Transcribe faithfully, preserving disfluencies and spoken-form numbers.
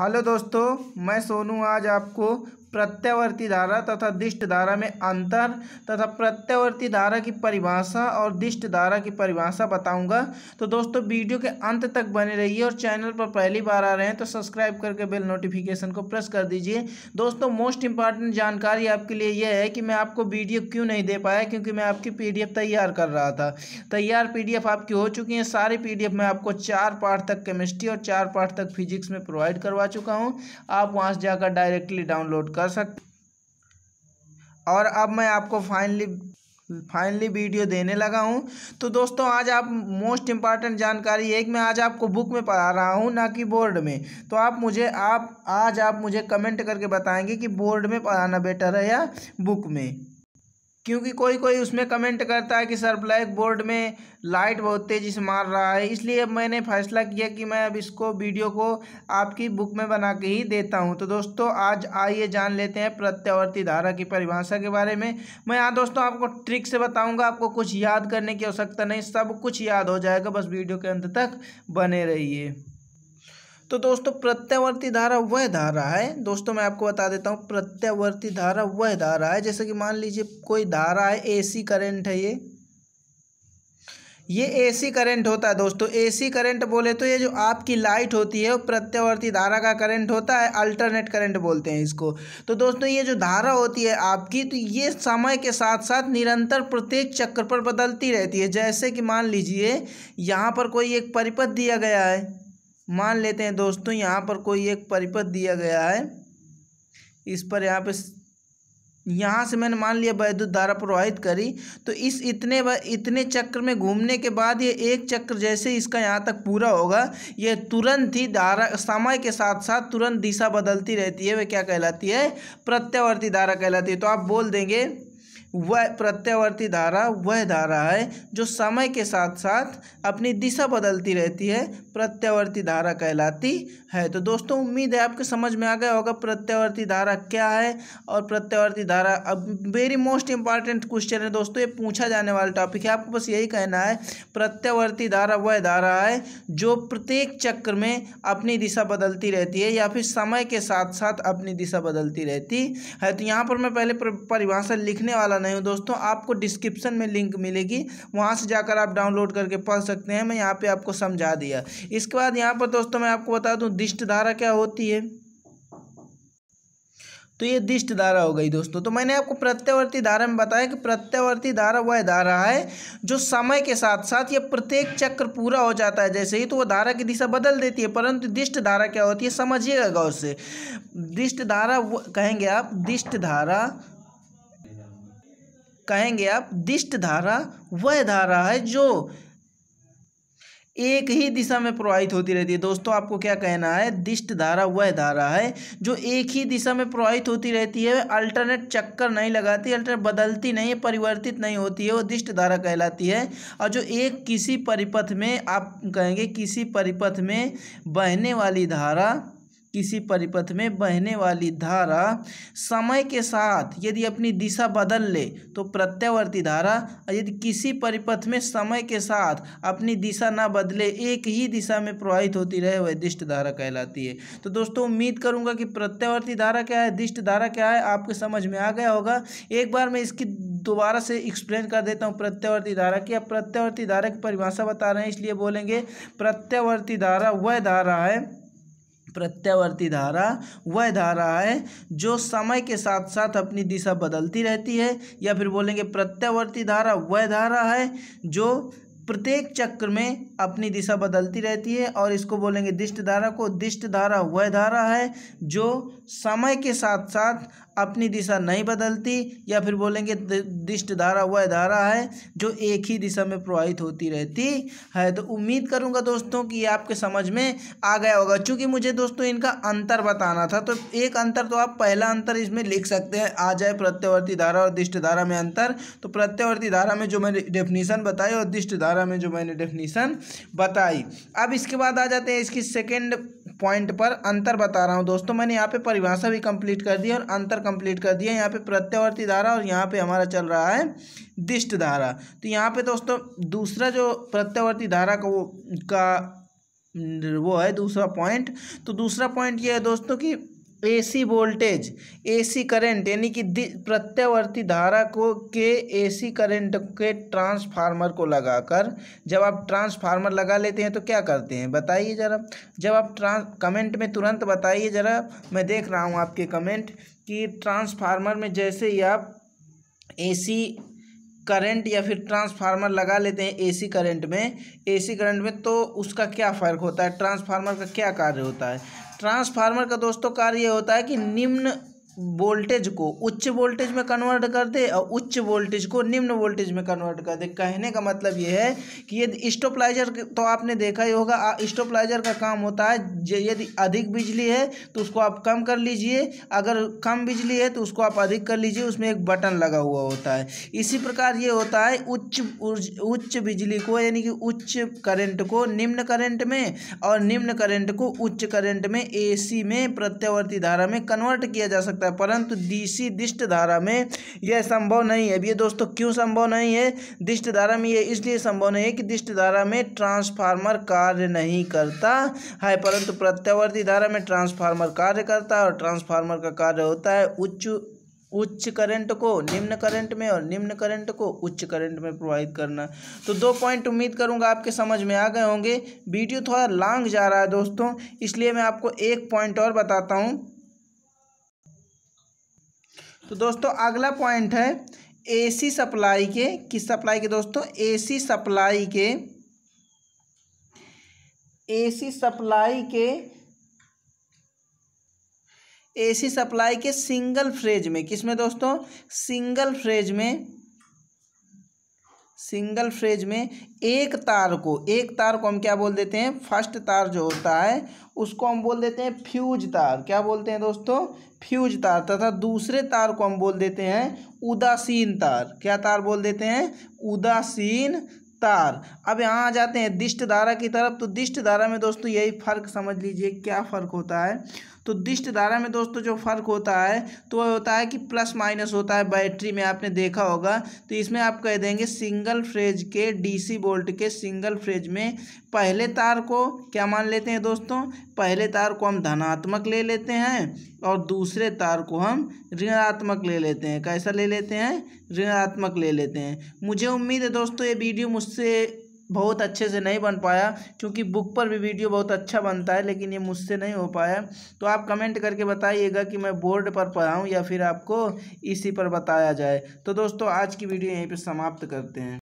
Hello दोस्तों, मैं सोनू आज आपको प्रत्यावर्ती धारा तथा दिष्ट धारा में अंतर तथा प्रत्यावर्ती धारा की परिभाषा और दिष्ट धारा की परिभाषा बताऊंगा। तो दोस्तों वीडियो के अंत तक बने रहिए और चैनल पर पहली बार आ रहे हैं तो सब्सक्राइब करके बेल नोटिफिकेशन को प्रेस कर दीजिए। दोस्तों मोस्ट इंपॉर्टेंट जानकारी आपके लिए यह है कि मैं आपको वीडियो क्यों नहीं दे पाया, क्योंकि मैं आपकी पी डी एफ तैयार कर रहा था। तैयार पी डी एफ आपकी हो चुकी है। सारी पी डी एफ मैं आपको चार पार्ट तक केमिस्ट्री और चार पार्ट तक फिजिक्स में प्रोवाइड करवा चुका हूँ। आप वहाँ से जाकर डायरेक्टली डाउनलोड कर सकते। और अब मैं आपको फाइनली फाइनली वीडियो देने लगा हूं। तो दोस्तों आज आप मोस्ट इम्पॉर्टेंट जानकारी है कि मैं आज आपको बुक में पढ़ा रहा हूं ना कि बोर्ड में। तो आप मुझे आप आज आप मुझे कमेंट करके बताएंगे कि बोर्ड में पढ़ाना बेटर है या बुक में, क्योंकि कोई कोई उसमें कमेंट करता है कि सर ब्लैक बोर्ड में लाइट बहुत तेज़ी से मार रहा है। इसलिए मैंने फैसला किया कि मैं अब इसको वीडियो को आपकी बुक में बना के ही देता हूं। तो दोस्तों आज आइए जान लेते हैं प्रत्यावर्ती धारा की परिभाषा के बारे में। मैं यहाँ दोस्तों आपको ट्रिक से बताऊँगा, आपको कुछ याद करने की आवश्यकता नहीं, सब कुछ याद हो जाएगा, बस वीडियो के अंत तक बने रहिए। तो दोस्तों प्रत्यावर्ती धारा वह धारा है, दोस्तों मैं आपको बता देता हूँ, प्रत्यावर्ती धारा वह धारा है, जैसे कि मान लीजिए कोई धारा है, एसी करंट है, ये ये एसी करंट होता है। दोस्तों एसी करंट बोले तो ये जो आपकी लाइट होती है वो प्रत्यावर्ती धारा का करंट होता है, अल्टरनेट करंट बोलते हैं इसको। तो दोस्तों ये जो धारा होती है आपकी, तो ये समय के साथ साथ निरंतर प्रत्येक चक्र पर बदलती रहती है। जैसे कि मान लीजिए यहाँ पर कोई एक परिपथ दिया गया है, मान लेते हैं दोस्तों यहाँ पर कोई एक परिपथ दिया गया है, इस पर यहाँ पे यहाँ से मैंने मान लिया वैद्युत धारा प्रवाहित करी। तो इस इतने इतने चक्र में घूमने के बाद ये एक चक्र जैसे इसका यहाँ तक पूरा होगा, ये तुरंत ही धारा समय के साथ साथ तुरंत दिशा बदलती रहती है, वह क्या कहलाती है, प्रत्यावर्ती धारा कहलाती है। तो आप बोल देंगे वह प्रत्यावर्ती धारा वह धारा है जो समय के साथ साथ अपनी दिशा बदलती रहती है, प्रत्यावर्ती धारा कहलाती है। तो दोस्तों उम्मीद है आपके समझ में आ गया होगा प्रत्यावर्ती धारा क्या है और प्रत्यावर्ती धारा। अब वेरी मोस्ट इंपॉर्टेंट क्वेश्चन है दोस्तों, ये पूछा जाने वाला टॉपिक है, आपको बस यही कहना है प्रत्यावर्ती धारा वह धारा है जो प्रत्येक चक्र में अपनी दिशा बदलती रहती है या फिर समय के साथ साथ अपनी दिशा बदलती रहती है। तो यहाँ पर मैं पहले परिभाषा लिखने वाला नहीं हूं दोस्तों, आपको डिस्क्रिप्शन में लिंक मिलेगी, वहां से जाकर आप डाउनलोड करके पढ़ सकते हैं। मैं यहां पे आपको समझा दिया। इसके बाद यहां पर दोस्तों मैं आपको बता दूं दिष्ट धारा क्या होती है। तो ये दिष्ट धारा हो गई दोस्तों। तो मैंने आपको प्रत्यावर्ती धारा में बताया कि प्रत्यावर्ती धारा वह धारा है जो समय के साथ साथ ये प्रत्येक चक्र पूरा हो जाता है जैसे ही, तो वो धारा की दिशा बदल देती है। परंतु दिष्ट धारा क्या होती है, समझिएगा गौर से। दिष्ट धारा कहेंगे आप, दिष्ट धारा कहेंगे आप दिष्ट धारा वह धारा है जो एक ही दिशा में प्रवाहित होती रहती है। दोस्तों आपको क्या कहना है, दिष्ट धारा वह धारा है जो एक ही दिशा में प्रवाहित होती रहती है, अल्टरनेट चक्कर नहीं लगाती, अल्टरनेट बदलती नहीं है, परिवर्तित नहीं होती है, वो दिष्ट धारा कहलाती है। और जो एक किसी परिपथ में, आप कहेंगे किसी परिपथ में बहने वाली धारा, किसी परिपथ में बहने वाली धारा समय के साथ यदि अपनी दिशा बदल ले तो प्रत्यावर्ती धारा। यदि किसी परिपथ में समय के साथ अपनी दिशा ना बदले, एक ही दिशा में प्रवाहित होती रहे, वह दिष्ट धारा कहलाती है। तो दोस्तों उम्मीद करूंगा कि प्रत्यावर्ती धारा क्या है, दिष्ट धारा क्या है, आपके समझ में आ गया होगा। एक बार मैं इसकी दोबारा से एक्सप्लेन कर देता हूँ प्रत्यावर्ती धारा की। आप प्रत्यावर्ती धारा की परिभाषा बता रहे हैं इसलिए बोलेंगे प्रत्यावर्ती धारा वह धारा है, प्रत्यावर्ती धारा वह धारा है जो समय के साथ साथ अपनी दिशा बदलती रहती है। या फिर बोलेंगे प्रत्यावर्ती धारा वह धारा है जो प्रत्येक चक्र में अपनी दिशा बदलती रहती है। और इसको बोलेंगे दिष्ट धारा को, दिष्ट धारा वह धारा है जो समय के साथ साथ अपनी दिशा नहीं बदलती। या फिर बोलेंगे दिष्ट धारा वह धारा है जो एक ही दिशा में प्रवाहित होती रहती है। तो उम्मीद करूंगा दोस्तों कि ये आपके समझ में आ गया होगा। चूंकि मुझे दोस्तों इनका अंतर बताना था तो एक अंतर तो आप पहला अंतर इसमें लिख सकते हैं, आ जाए प्रत्यावर्ती धारा और दिष्ट धारा में अंतर। तो प्रत्यावर्ती धारा में जो मैंने डेफिनेशन बताई और दिष्ट धारा में जो मैंने डेफिनेशन बताई। अब इसके बाद आ जाते हैं इसकी सेकेंड पॉइंट पर, अंतर बता रहा हूँ दोस्तों। मैंने यहाँ पे परिभाषा भी कंप्लीट कर दी और अंतर कंप्लीट कर दिया, यहाँ पे प्रत्यावर्ती धारा और यहाँ पे हमारा चल रहा है दिष्ट धारा। तो यहाँ पे दोस्तों दूसरा जो प्रत्यावर्ती धारा का वो का वो है दूसरा पॉइंट। तो दूसरा पॉइंट ये है दोस्तों कि एसी वोल्टेज एसी करंट यानी कि प्रत्यावर्ती धारा को के एसी करंट के ट्रांसफार्मर को लगाकर जब आप ट्रांसफार्मर लगा लेते हैं तो क्या करते हैं बताइए ज़रा। जब आप ट्रांस कमेंट में तुरंत बताइए ज़रा, मैं देख रहा हूँ आपके कमेंट कि ट्रांसफार्मर में जैसे ही आप एसी करंट या फिर ट्रांसफार्मर लगा लेते हैं एसी करंट में एसी करंट में तो उसका क्या फ़र्क होता है, ट्रांसफार्मर का क्या कार्य होता है। ट्रांसफार्मर का दोस्तों कार्य होता है कि निम्न वोल्टेज को उच्च वोल्टेज में कन्वर्ट कर दे और उच्च वोल्टेज को निम्न वोल्टेज में कन्वर्ट कर दे। कहने का मतलब यह है कि यदि स्टेबलाइजर तो आपने देखा ही होगा, स्टेबलाइजर का काम होता है यदि अधिक बिजली है तो उसको आप कम कर लीजिए, अगर कम बिजली है तो उसको आप अधिक कर लीजिए, उसमें एक बटन लगा हुआ होता है। इसी प्रकार ये होता है उच्च उच्च बिजली को यानी कि उच्च करेंट को निम्न करेंट में और निम्न करेंट को उच्च करेंट में एसी में प्रत्यावर्ती धारा में कन्वर्ट किया जा सकता है, परंतु डीसी दिष्ट धारा में यह संभव नहीं है। अब ये दोस्तों क्यों संभव नहीं है दिष्ट धारा में, यह इसलिए संभव नहीं है कि दिष्ट धारा में ट्रांसफार्मर कार्य नहीं करता है, परंतु प्रत्यावर्ती धारा में ट्रांसफार्मर कार्य करता है और ट्रांसफार्मर का कार्य होता है उच्च उच्च करंट को निम्न करंट में और निम्न करंट को उच्च करंट में प्रोवाइड करना। तो दो पॉइंट उम्मीद करूंगा आपके समझ में आ गए होंगे। वीडियो थोड़ा लॉन्ग जा रहा है दोस्तों, इसलिए मैं आपको एक पॉइंट और बताता हूँ। तो दोस्तों अगला पॉइंट है एसी सप्लाई के, किस सप्लाई के दोस्तों, एसी सप्लाई के एसी सप्लाई के एसी सप्लाई के सिंगल फेज में, किस में दोस्तों, सिंगल फेज में सिंगल फेज में एक तार को एक तार को हम क्या बोल देते हैं, फर्स्ट तार जो होता है उसको हम बोल देते हैं फ्यूज तार। क्या बोलते हैं दोस्तों, फ्यूज तार। तथा दूसरे तार को हम बोल देते हैं उदासीन तार। क्या तार बोल देते हैं, उदासीन तार। अब यहाँ आ जाते हैं दिष्ट धारा की तरफ। तो दिष्ट धारा में दोस्तों यही फ़र्क समझ लीजिए, क्या फ़र्क होता है। तो दिष्ट धारा में दोस्तों जो फ़र्क होता है तो वह होता है कि प्लस माइनस होता है बैटरी में, आपने देखा होगा। तो इसमें आप कह देंगे सिंगल फेज के डीसी वोल्ट के सिंगल फेज में पहले तार को क्या मान लेते हैं दोस्तों, पहले तार को हम धनात्मक ले लेते हैं और दूसरे तार को हम ऋणात्मक ले लेते हैं। कैसा ले लेते हैं, ऋणात्मक ले लेते हैं। मुझे उम्मीद है दोस्तों ये वीडियो मुझसे बहुत अच्छे से नहीं बन पाया, क्योंकि बुक पर भी वीडियो बहुत अच्छा बनता है लेकिन ये मुझसे नहीं हो पाया। तो आप कमेंट करके बताइएगा कि मैं बोर्ड पर पढ़ाऊँ या फिर आपको इसी पर बताया जाए। तो दोस्तों आज की वीडियो यहीं पे समाप्त करते हैं।